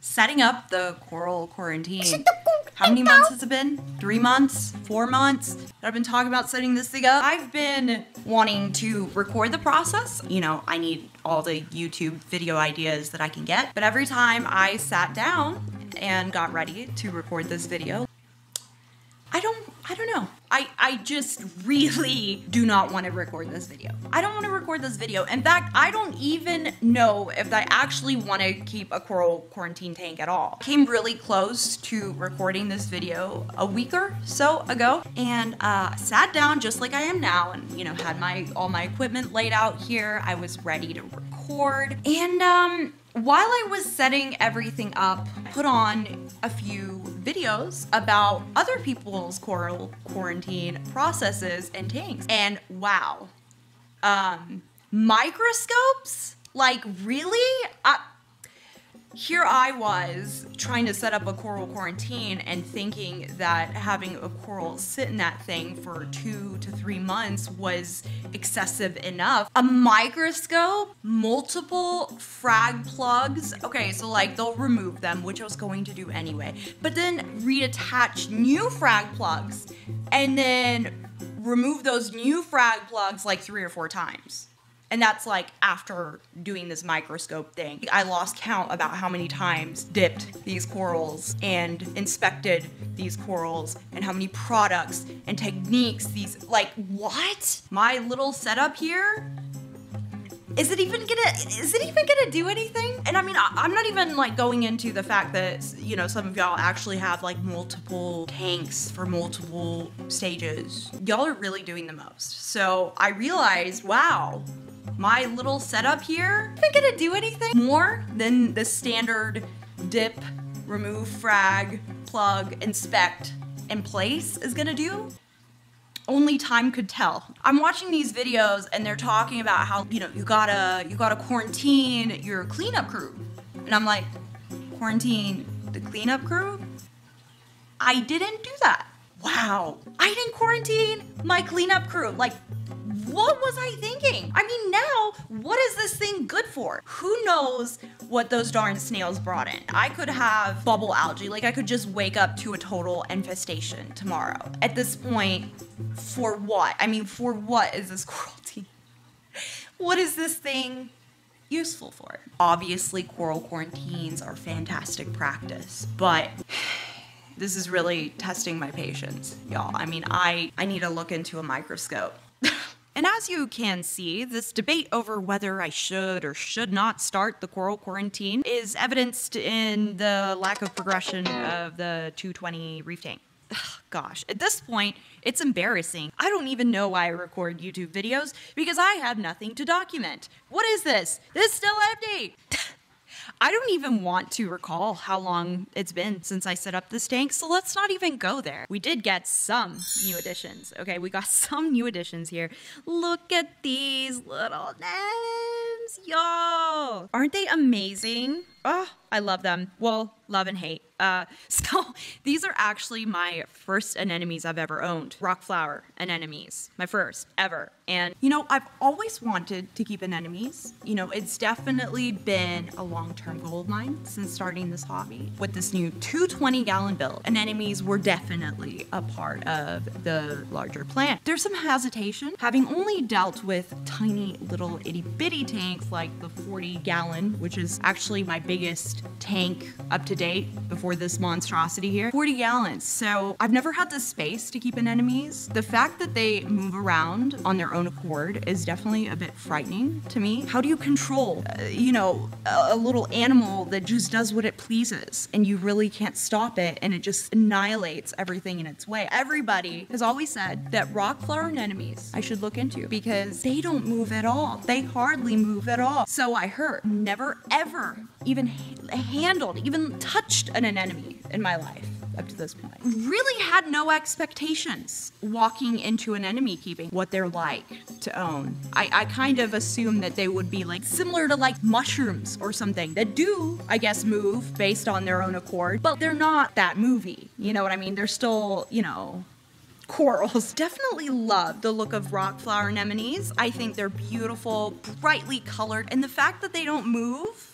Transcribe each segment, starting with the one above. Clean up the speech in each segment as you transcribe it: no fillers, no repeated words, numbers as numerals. setting up the coral quarantine. How many months has it been? 3 months? 4 months? That I've been talking about setting this thing up. I've been wanting to record the process. You know, I need all the YouTube video ideas that I can get. But every time I sat down and got ready to record this video, I don't know. I just really do not want to record this video. I don't want to record this video. In fact, I don't even know if I actually want to keep a coral quarantine tank at all. Came really close to recording this video a week or so ago, and sat down just like I am now, and you know, had all my equipment laid out here. I was ready to record, and while I was setting everything up, I put on a few videos about other people's coral quarantine processes and tanks. And wow, microscopes? Like, really? Here I was trying to set up a coral quarantine and thinking that having a coral sit in that thing for 2 to 3 months was excessive enough. A microscope, multiple frag plugs. Okay, so like they'll remove them, which I was going to do anyway, but then reattach new frag plugs and then remove those new frag plugs like 3 or 4 times. And that's like after doing this microscope thing. I lost count about how many times dipped these corals and inspected these corals and how many products and techniques these, like, what? My little setup here? Is it even gonna do anything? And I mean, I'm not even like going into the fact that, you know, some of y'all actually have like multiple tanks for multiple stages. Y'all are really doing the most. So I realized, wow, my little setup here isn't gonna do anything more than the standard dip, remove, frag, plug, inspect, and place is gonna do. Only time could tell. I'm watching these videos and they're talking about how, you know, you gotta quarantine your cleanup crew. And I'm like, quarantine the cleanup crew? I didn't do that. Wow. I didn't quarantine my cleanup crew. Like, what was I thinking? I mean, now, what is this thing good for? Who knows what those darn snails brought in? I could have bubble algae. Like, I could just wake up to a total infestation tomorrow. At this point, for what? I mean, for what is this cruelty? What is this thing useful for? Obviously, coral quarantines are fantastic practice, but this is really testing my patience, y'all. I mean, I need to look into a microscope. And as you can see, this debate over whether I should or should not start the coral quarantine is evidenced in the lack of progression of the 220 reef tank. Gosh, at this point, it's embarrassing. I don't even know why I record YouTube videos because I have nothing to document. What is this? This is still empty. I don't even want to recall how long it's been since I set up this tank, so let's not even go there. We did get some new additions. Okay, we got some new additions here. Look at these little names, y'all. Aren't they amazing? Oh, I love them. Well, love and hate. So these are actually my first anemones I've ever owned. Rockflower anemones, my first ever. And you know, I've always wanted to keep anemones. You know, it's definitely been a long-term goal of mine since starting this hobby. With this new 220-gallon build, anemones were definitely a part of the larger plan. There's some hesitation, having only dealt with tiny little itty-bitty tanks like the 40-gallon, which is actually my biggest tank up to date before this monstrosity here. 40 gallons, so I've never had the space to keep anemones. The fact that they move around on their own accord is definitely a bit frightening to me. How do you control, you know, a little animal that just does what it pleases and you really can't stop it and it just annihilates everything in its way? Everybody has always said that rockflower anemones I should look into because they don't move at all. They hardly move at all. So I heard, never ever even handled, even touched an anemone in my life up to this point. Really had no expectations walking into anemone keeping, what they're like to own. I kind of assumed that they would be like similar to like mushrooms or something that do, I guess, move based on their own accord, but they're not that movie. You know what I mean? They're still, you know, corals. Definitely love the look of rockflower anemones. I think they're beautiful, brightly colored, and the fact that they don't move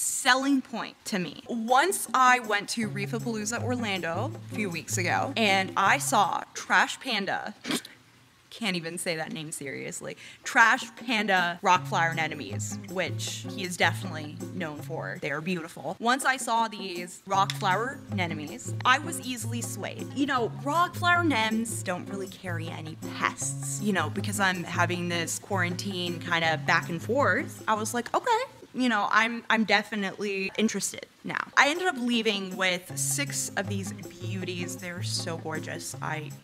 selling point to me. Once I went to Reef-a-palooza Orlando a few weeks ago and I saw Trash Panda, can't even say that name seriously, Trash Panda rock flower anemones, which he is definitely known for. They are beautiful. Once I saw these rock flower anemones, I was easily swayed. You know, rock flower nems don't really carry any pests, you know, because I'm having this quarantine kind of back and forth. I was like, okay, you know, I'm definitely interested now. I ended up leaving with 6 of these beauties. They're so gorgeous.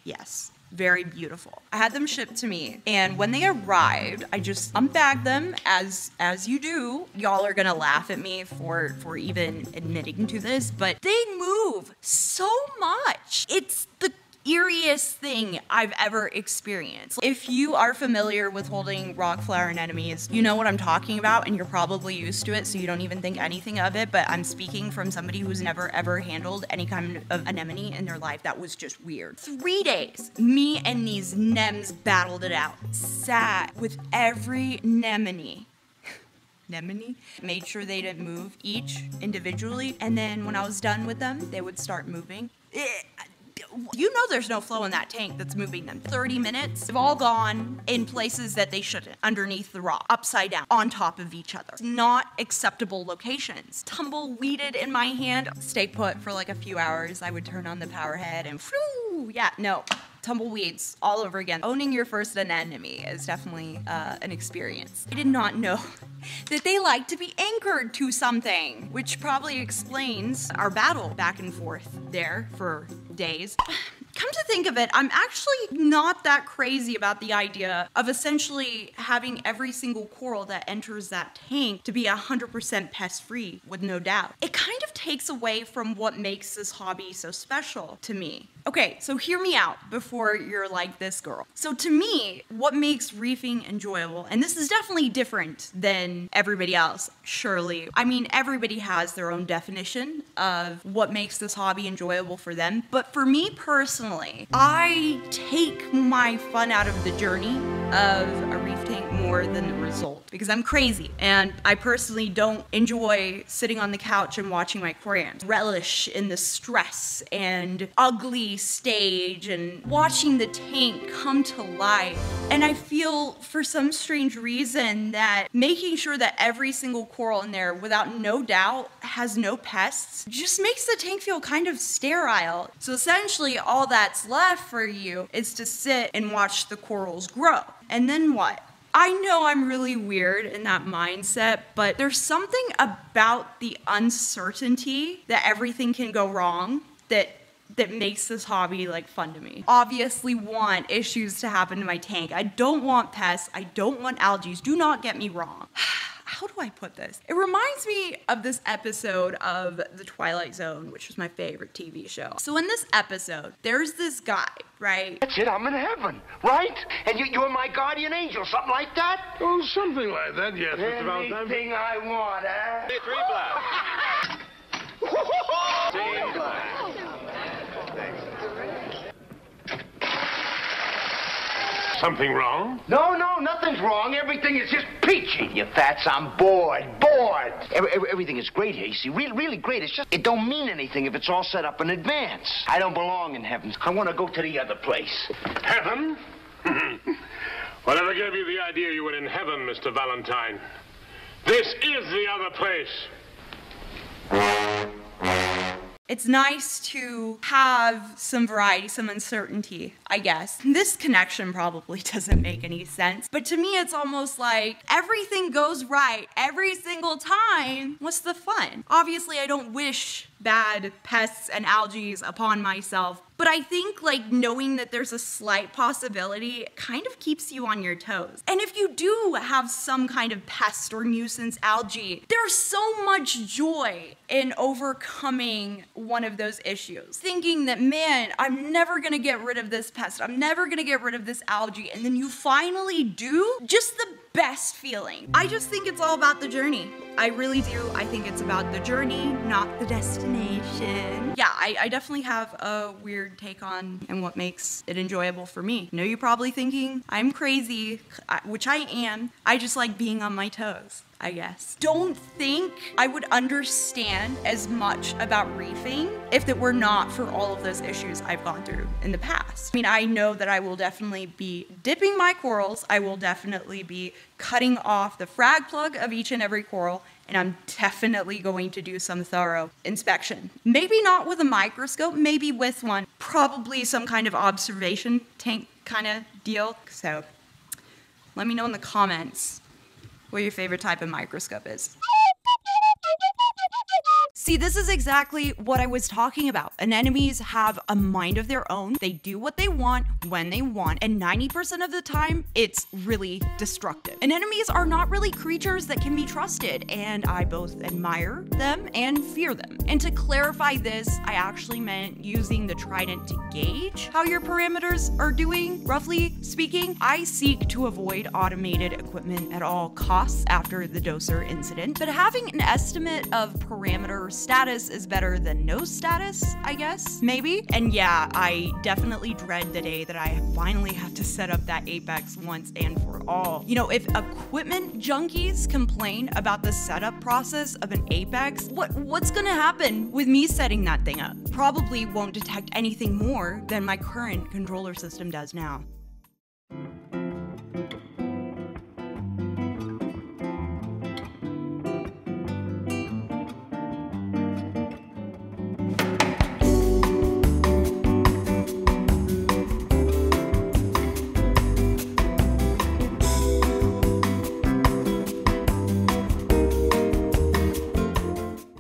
Yes. Very beautiful. I had them shipped to me, and when they arrived, I just unbagged them as you do. Y'all are gonna laugh at me for even admitting to this, but they move so much. It's the eeriest thing I've ever experienced. If you are familiar with holding rock flower anemones, you know what I'm talking about, and you're probably used to it, so you don't even think anything of it, but I'm speaking from somebody who's never ever handled any kind of anemone in their life. That was just weird. 3 days, me and these nems battled it out. Sat with every anemone. Made sure they didn't move each individually, and then when I was done with them, they would start moving. You know there's no flow in that tank that's moving them. 30 minutes, they've all gone in places that they shouldn't, underneath the rock, upside down, on top of each other. It's not acceptable locations. Tumbleweeded in my hand. Stay put for like a few hours. I would turn on the power head and phew, yeah, no. Tumbleweeds all over again. Owning your first anemone is definitely an experience. I did not know that they like to be anchored to something, which probably explains our battle back and forth there for days. Come to think of it, I'm actually not that crazy about the idea of essentially having every single coral that enters that tank to be 100% pest-free, with no doubt. It kind of takes away from what makes this hobby so special to me. Okay, so hear me out before you're like, this girl. So to me, what makes reefing enjoyable, and this is definitely different than everybody else, surely. I mean, everybody has their own definition of what makes this hobby enjoyable for them, but for me personally, I take my fun out of the journey of a reef tank more than the result, because I'm crazy and I personally don't enjoy sitting on the couch and watching my aquarium. Relish in the stress and ugly stage and watching the tank come to life. And I feel for some strange reason that making sure that every single coral in there without no doubt has no pests just makes the tank feel kind of sterile. So essentially all that's left for you is to sit and watch the corals grow. And then what? I know I'm really weird in that mindset, but there's something about the uncertainty that everything can go wrong that makes this hobby like fun to me. Obviously want issues to happen to my tank. I don't want pests. I don't want algae. Do not get me wrong. How do I put this? It reminds me of this episode of The Twilight Zone, which was my favorite TV show. So in this episode, there's this guy, right? That's it, I'm in heaven, right? And you're my guardian angel, something like that? Oh, something like that, yes. Anything I want, eh? 3 black. Something wrong? No, nothing's wrong. Everything is just peachy. You fats, I'm bored. Everything is great here, you see. Really great. It's just, it don't mean anything if it's all set up in advance. I don't belong in heaven. I want to go to the other place. Heaven? Whatever gave you the idea you were in heaven, Mr. Valentine? This is the other place. It's nice to have some variety, some uncertainty, I guess. This connection probably doesn't make any sense, but to me it's almost like everything goes right every single time. What's the fun? Obviously, I don't wish bad pests and algae upon myself, but I think like knowing that there's a slight possibility kind of keeps you on your toes. And if you do have some kind of pest or nuisance algae, there's so much joy in overcoming one of those issues. Thinking that, man, I'm never gonna get rid of this pest. I'm never gonna get rid of this algae. And then you finally do, just the best feeling. I just think it's all about the journey. I really do. I think it's about the journey, not the destination. Yeah, I definitely have a weird take on and what makes it enjoyable for me. I know you're probably thinking I'm crazy, which I am. I just like being on my toes, I guess. Don't think I would understand as much about reefing if it were not for all of those issues I've gone through in the past. I mean, I know that I will definitely be dipping my corals. I will definitely be cutting off the frag plug of each and every coral, and I'm definitely going to do some thorough inspection. Maybe not with a microscope, maybe with one. Probably some kind of observation tank kind of deal. So let me know in the comments what your favorite type of microscope is. See, this is exactly what I was talking about. Anemones have a mind of their own. They do what they want, when they want, and 90% of the time, it's really destructive. Anemones are not really creatures that can be trusted, and I both admire them and fear them. And to clarify this, I actually meant using the trident to gauge how your parameters are doing, roughly speaking. I seek to avoid automated equipment at all costs after the doser incident, but having an estimate of parameter status is better than no status, I guess, maybe? And yeah, I definitely dread the day that I finally have to set up that Apex once and for all. You know, if equipment junkies complain about the setup process of an Apex, what's gonna happen with me setting that thing up? Probably won't detect anything more than my current controller system does now.